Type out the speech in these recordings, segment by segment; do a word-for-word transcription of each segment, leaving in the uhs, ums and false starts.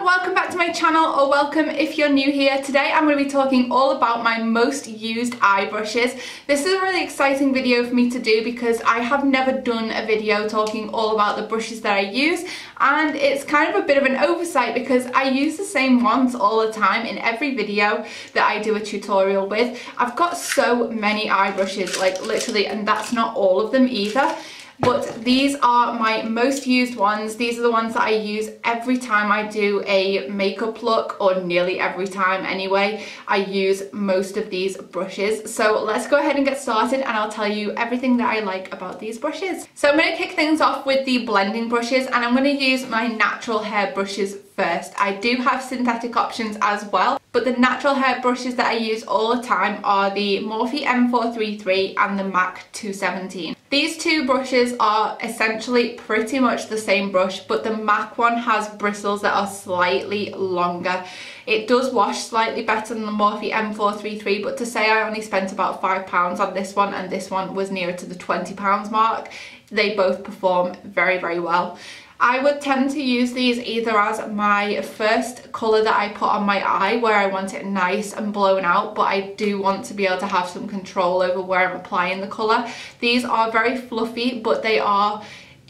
everyone, welcome back to my channel, or welcome if you're new here. Today I'm going to be talking all about my most used eye brushes. This is a really exciting video for me to do because I have never done a video talking all about the brushes that I use, and it's kind of a bit of an oversight because I use the same ones all the time in every video that I do a tutorial with. I've got so many eye brushes, like literally, and that's not all of them either. But these are my most used ones. These are the ones that I use every time I do a makeup look, or nearly every time anyway. I use most of these brushes. So let's go ahead and get started, and I'll tell you everything that I like about these brushes. So I'm going to kick things off with the blending brushes, and I'm going to use my natural hair brushes first. I do have synthetic options as well, but the natural hair brushes that I use all the time are the Morphe M four thirty-three and the MAC two seventeen. These two brushes are essentially pretty much the same brush, but the MAC one has bristles that are slightly longer. It does wash slightly better than the Morphe M four thirty-three, but to say I only spent about five pounds on this one and this one was nearer to the twenty pounds mark, they both perform very, very well. I would tend to use these either as my first colour that I put on my eye, where I want it nice and blown out, but I do want to be able to have some control over where I'm applying the colour. These are very fluffy, but they are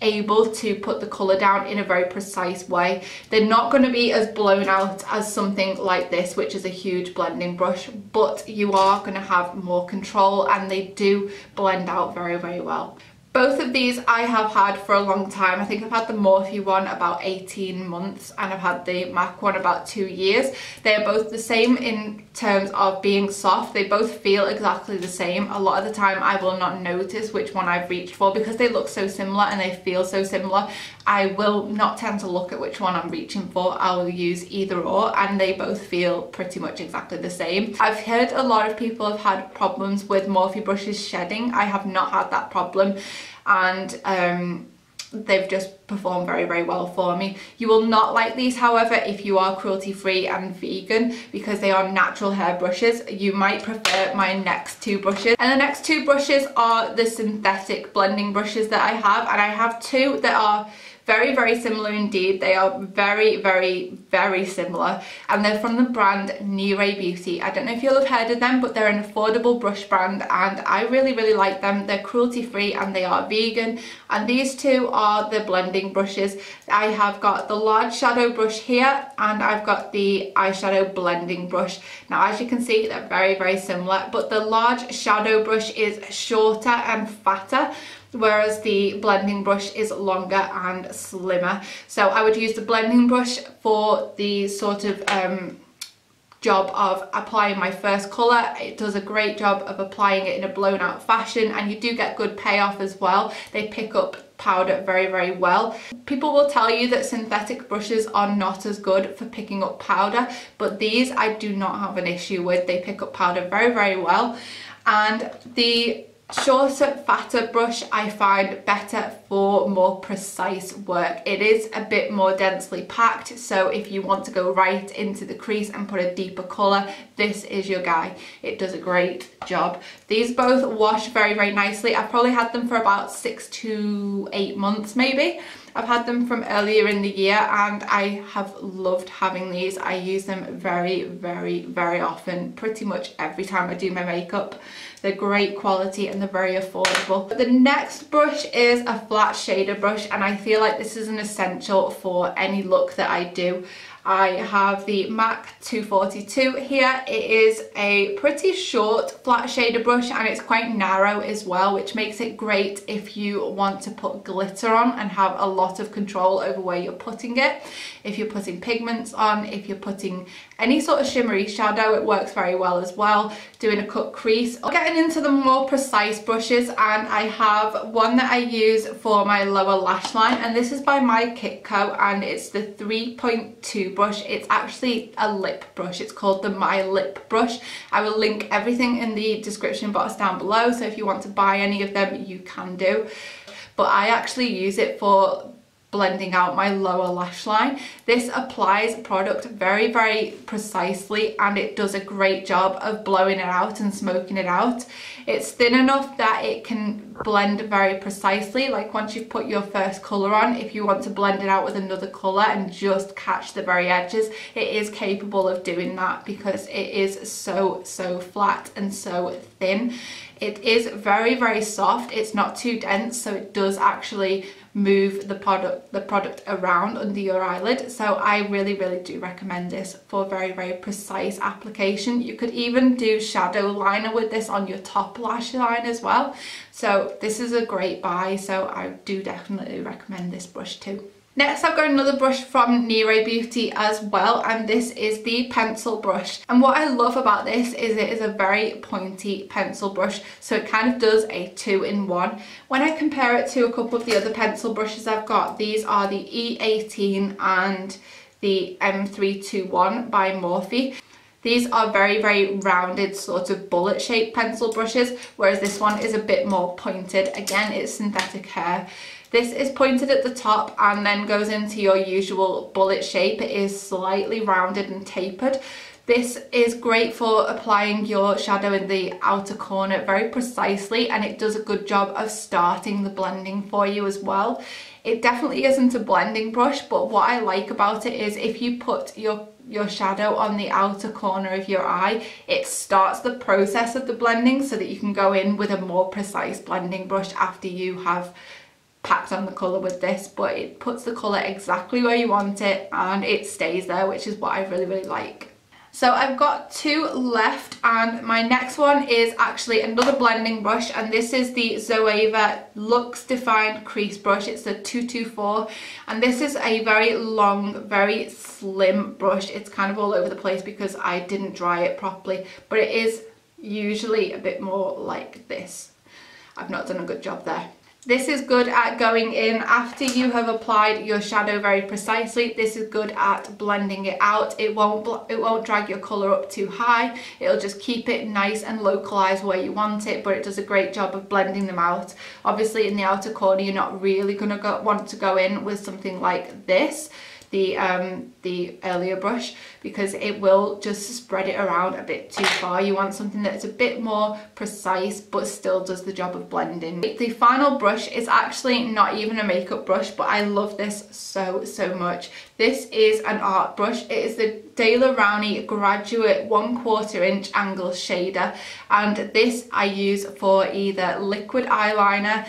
able to put the colour down in a very precise way. They're not going to be as blown out as something like this, which is a huge blending brush, but you are going to have more control, and they do blend out very, very well. Both of these I have had for a long time. I think I've had the Morphe one about eighteen months, and I've had the MAC one about two years. They are both the same in terms of being soft. They both feel exactly the same. A lot of the time I will not notice which one I've reached for because they look so similar and they feel so similar. I will not tend to look at which one I'm reaching for. I will use either or, and they both feel pretty much exactly the same. I've heard a lot of people have had problems with Morphe brushes shedding. I have not had that problem, and um, they've just performed very, very well for me. You will not like these, however, if you are cruelty free and vegan, because they are natural hair brushes. You might prefer my next two brushes, and the next two brushes are the synthetic blending brushes that I have, and I have two that are very, very similar indeed. They are very, very, very similar, and they're from the brand Niré Beauty. I don't know if you'll have heard of them, but they're an affordable brush brand, and I really, really like them. They're cruelty free and they are vegan, and these two are the blending brushes. I have got the large shadow brush here, and I've got the eyeshadow blending brush. Now, as you can see, they're very, very similar, but the large shadow brush is shorter and fatter, whereas the blending brush is longer and slimmer. So I would use the blending brush for the sort of um, job of applying my first colour. It does a great job of applying it in a blown out fashion, and you do get good payoff as well. They pick up powder very, very well. People will tell you that synthetic brushes are not as good for picking up powder, but these I do not have an issue with. They pick up powder very, very well, and the shorter, fatter brush I find better for more precise work. It is a bit more densely packed, so if you want to go right into the crease and put a deeper colour, this is your guy. It does a great job. These both wash very, very nicely. I've probably had them for about six to eight months maybe. I've had them from earlier in the year, and I have loved having these. I use them very, very, very often, pretty much every time I do my makeup. They're great quality and they're very affordable. The next brush is a flat shader brush, and I feel like this is an essential for any look that I do. I have the MAC two forty-two here. It is a pretty short flat shader brush, and it's quite narrow as well, which makes it great if you want to put glitter on and have a lot of control over where you're putting it. If you're putting pigments on, if you're putting any sort of shimmery shadow, it works very well as well. Doing a cut crease. Getting into the more precise brushes, and I have one that I use for my lower lash line, and this is by My Kit Co, and it's the three point two brush. It's actually a lip brush. It's called the My Lip Brush. I will link everything in the description box down below, so if you want to buy any of them, you can do. But I actually use it for blending out my lower lash line. This applies product very, very precisely, and it does a great job of blowing it out and smoking it out. It's thin enough that it can blend very precisely. Like once you've put your first colour on, if you want to blend it out with another colour and just catch the very edges, it is capable of doing that because it is so, so flat and so thin. It is very, very soft. It's not too dense, so it does actually move the product the product around under your eyelid. So I really, really do recommend this for very, very precise application. You could even do shadow liner with this on your top lash line as well. So this is a great buy. So I do definitely recommend this brush too. Next, I've got another brush from Niré Beauty as well, and this is the pencil brush. And what I love about this is it is a very pointy pencil brush, so it kind of does a two in one. When I compare it to a couple of the other pencil brushes I've got, these are the E eighteen and the M three twenty-one by Morphe. These are very, very rounded sort of bullet-shaped pencil brushes, whereas this one is a bit more pointed. Again, it's synthetic hair. This is pointed at the top and then goes into your usual bullet shape. It is slightly rounded and tapered. This is great for applying your shadow in the outer corner very precisely, and it does a good job of starting the blending for you as well. It definitely isn't a blending brush, but what I like about it is if you put your your shadow on the outer corner of your eye, it starts the process of the blending so that you can go in with a more precise blending brush after you have packed on the colour with this. But it puts the colour exactly where you want it and it stays there, which is what I really, really like. So I've got two left, and my next one is actually another blending brush, and this is the Zoeva Luxe Defined Crease Brush. It's the two twenty-four, and this is a very long, very slim brush. It's kind of all over the place because I didn't dry it properly, but it is usually a bit more like this. I've not done a good job there. This is good at going in after you have applied your shadow very precisely. This is good at blending it out. It won't, it won't drag your colour up too high. It'll just keep it nice and localised where you want it, but it does a great job of blending them out. Obviously in the outer corner you're not really going to want to go in with something like this, the, um, the earlier brush, because it will just spread it around a bit too far. You want something that's a bit more precise but still does the job of blending. The final brush is actually not even a makeup brush, but I love this so, so much. This is an art brush. It is the Daler Rowney Graduate one quarter inch angle shader, and this I use for either liquid eyeliner,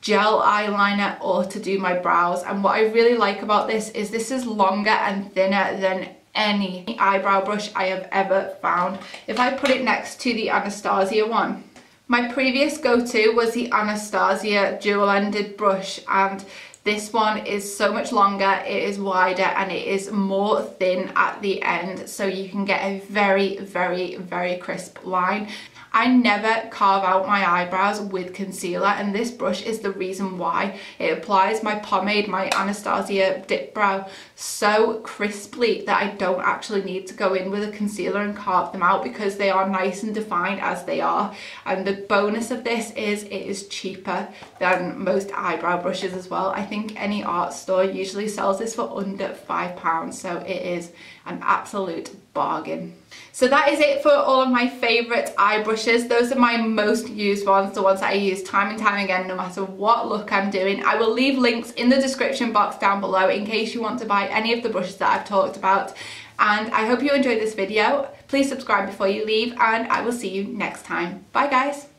gel eyeliner, or to do my brows. And what I really like about this is this is longer and thinner than any eyebrow brush I have ever found. If I put it next to the Anastasia one, my previous go-to was the Anastasia dual-ended brush, and this one is so much longer, it is wider, and it is more thin at the end, so you can get a very, very, very crisp line. I never carve out my eyebrows with concealer, and this brush is the reason why. It applies my pomade, my Anastasia dip brow, so crisply that I don't actually need to go in with a concealer and carve them out because they are nice and defined as they are. And the bonus of this is it is cheaper than most eyebrow brushes as well. I think any art store usually sells this for under five pounds, so it is an absolute bargain. So that is it for all of my favourite eye brushes. Those are my most used ones, the ones that I use time and time again no matter what look I'm doing. I will leave links in the description box down below in case you want to buy any of the brushes that I've talked about. And I hope you enjoyed this video. Please subscribe before you leave, and I will see you next time. Bye guys!